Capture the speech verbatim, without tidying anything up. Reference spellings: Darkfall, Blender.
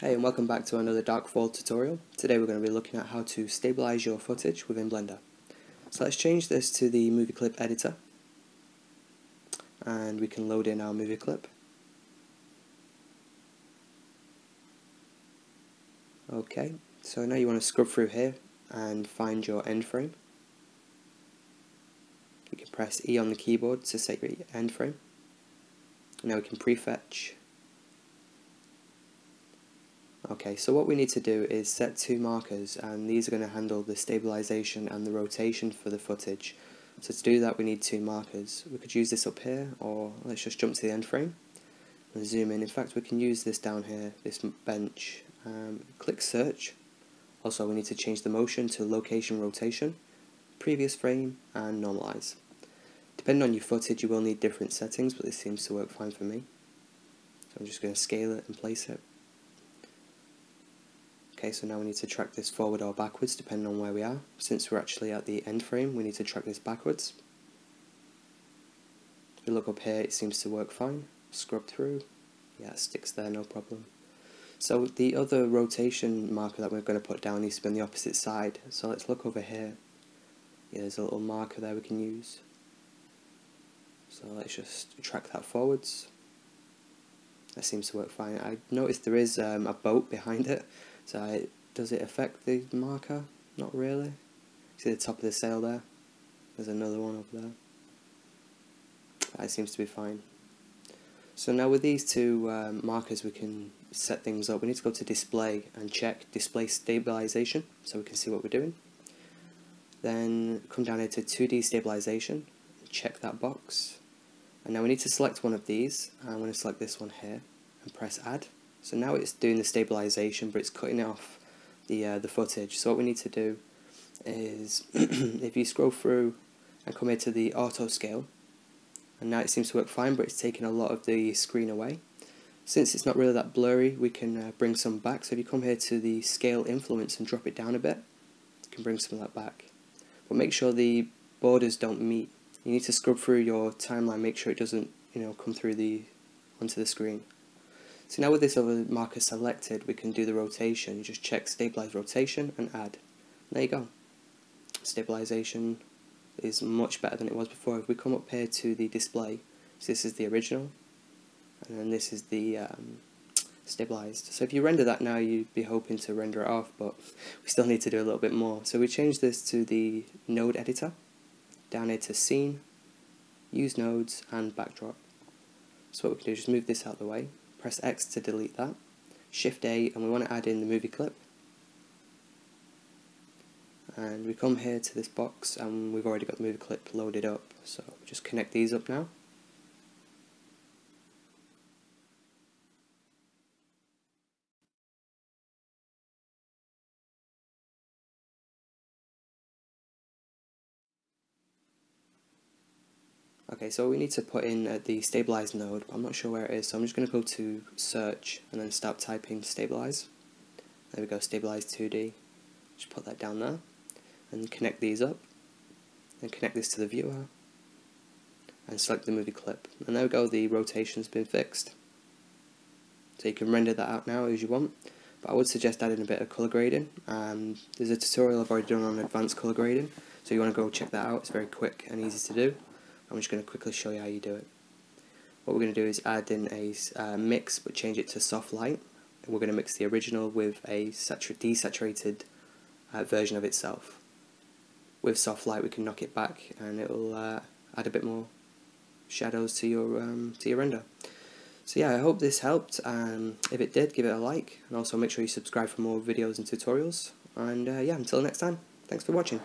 Hey and welcome back to another Darkfall tutorial. Today we're going to be looking at how to stabilize your footage within Blender. So let's change this to the movie clip editor and we can load in our movie clip. Okay, so now you want to scrub through here and find your end frame. You can press E on the keyboard to set your end frame. Now we can prefetch. Okay, so what we need to do is set two markers, and these are going to handle the stabilization and the rotation for the footage. So to do that we need two markers. We could use this up here, or let's just jump to the end frame and zoom in. In fact, we can use this down here, this bench. Um, click search. Also we need to change the motion to location rotation, previous frame and normalize. Depending on your footage you will need different settings, but this seems to work fine for me. So I'm just going to scale it and place it. Okay, so now we need to track this forward or backwards depending on where we are. Since we're actually at the end frame, we need to track this backwards. If you look up here, it seems to work fine. Scrub through. Yeah, it sticks there, no problem. So the other rotation marker that we're going to put down needs to be on the opposite side. So let's look over here. Yeah, there's a little marker there we can use. So let's just track that forwards. That seems to work fine. I noticed there is um, a boat behind it. So I, does it affect the marker? Not really. See the top of the sail there? There's another one up there. That seems to be fine. So now with these two um, markers we can set things up. We need to go to display and check display stabilization so we can see what we're doing. Then come down here to two D stabilization, check that box. And now we need to select one of these. I'm going to select this one here and press add. So now it's doing the stabilization, but it's cutting off the uh, the footage. So what we need to do is if you scroll through and come here to the auto scale, and now it seems to work fine, but it's taking a lot of the screen away. Since it's not really that blurry, we can uh, bring some back. So if you come here to the scale influence and drop it down a bit, you can bring some of that back. But make sure the borders don't meet. You need to scrub through your timeline, make sure it doesn't, you know, come through the onto the screen. So now with this other marker selected, we can do the rotation. You just check stabilize rotation and add. There you go. Stabilization is much better than it was before. If we come up here to the display, so this is the original, and then this is the um, stabilized. So if you render that now, you'd be hoping to render it off, but we still need to do a little bit more. So we change this to the node editor, down here to scene, use nodes, and backdrop. So what we can do is just move this out of the way. Press X to delete that, Shift A, and we want to add in the movie clip. And we come here to this box and we've already got the movie clip loaded up, so just connect these up now. Okay, so we need to put in uh, the stabilize node, but I'm not sure where it is, so I'm just going to go to search and then start typing stabilize. There we go, stabilize two D. Just put that down there and connect these up and connect this to the viewer and select the movie clip. And there we go, the rotation's been fixed. So you can render that out now as you want, but I would suggest adding a bit of color grading. Um, there's a tutorial I've already done on advanced color grading, so you want to go check that out. It's very quick and easy to do. I'm just going to quickly show you how you do it. What we're going to do is add in a uh, mix, but change it to soft light. And we're going to mix the original with a desaturated uh, version of itself. With soft light, we can knock it back, and it'll uh, add a bit more shadows to your um, to your render. So yeah, I hope this helped. Um, if it did, give it a like, and also make sure you subscribe for more videos and tutorials. And uh, yeah, until next time, thanks for watching.